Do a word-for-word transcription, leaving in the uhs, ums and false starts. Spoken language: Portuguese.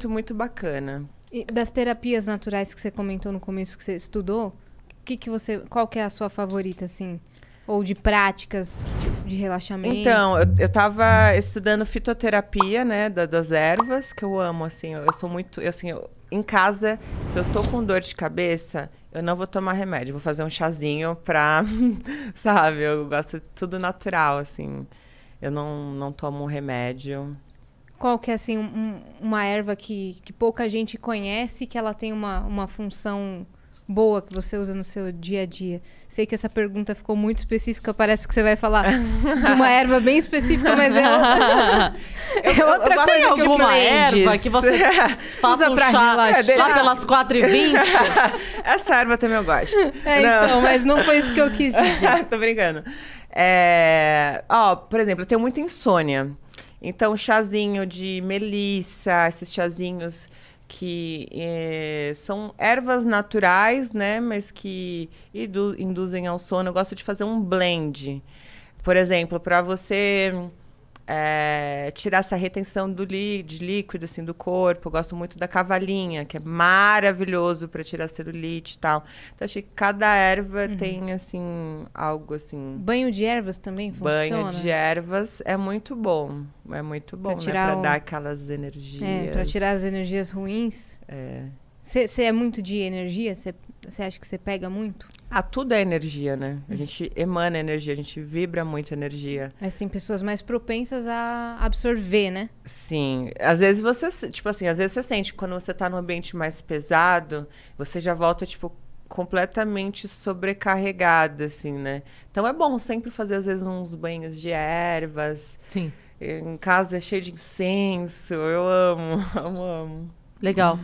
muito, muito bacana. E das terapias naturais que você comentou no começo, que você estudou, que que você, qual que é a sua favorita, assim? Ou de práticas de relaxamento? Então, eu, eu tava estudando fitoterapia, né, da, das ervas, que eu amo, assim, eu, eu sou muito, eu, assim, eu, em casa, se eu tô com dor de cabeça, eu não vou tomar remédio, vou fazer um chazinho pra, sabe, eu gosto de tudo natural, assim, eu não, não tomo remédio. Qual que é, assim, um, uma erva que, que pouca gente conhece, que ela tem uma, uma função boa que você usa no seu dia a dia? Sei que essa pergunta ficou muito específica, parece que você vai falar de uma erva bem específica, mas ela... eu, eu, é outra coisa. Tem alguma erva que você faça um pra chá, relaxar, é, deixa... lá pelas quatro e vinte? Essa erva também eu gosto. É, não. Então, mas não foi isso que eu quis dizer. Tô brincando. É... Oh, por exemplo, eu tenho muita insônia. Então, chazinho de melissa, esses chazinhos... que é, são ervas naturais, né, mas que indu induzem ao sono. Eu gosto de fazer um blend, por exemplo, para você é, tirar essa retenção do li de líquido, assim, do corpo. Eu gosto muito da cavalinha, que é maravilhoso para tirar celulite e tal. Então, acho que cada erva uhum. tem, assim, algo assim... Banho de ervas também funciona? Banho de ervas é muito bom. É muito bom, pra tirar, né? Pra o... dar aquelas energias. É, pra tirar as energias ruins. É. Você é muito de energia? Você acha que você pega muito? Ah, tudo é energia, né? A gente emana energia, a gente vibra muito energia. Mas tem pessoas mais propensas a absorver, né? Sim. Às vezes você, tipo assim, às vezes você sente que quando você tá num ambiente mais pesado, você já volta, tipo, completamente sobrecarregada, assim, né? Então é bom sempre fazer, às vezes, uns banhos de ervas. Sim. Em casa é cheio de incenso, eu amo, amo, amo. Legal.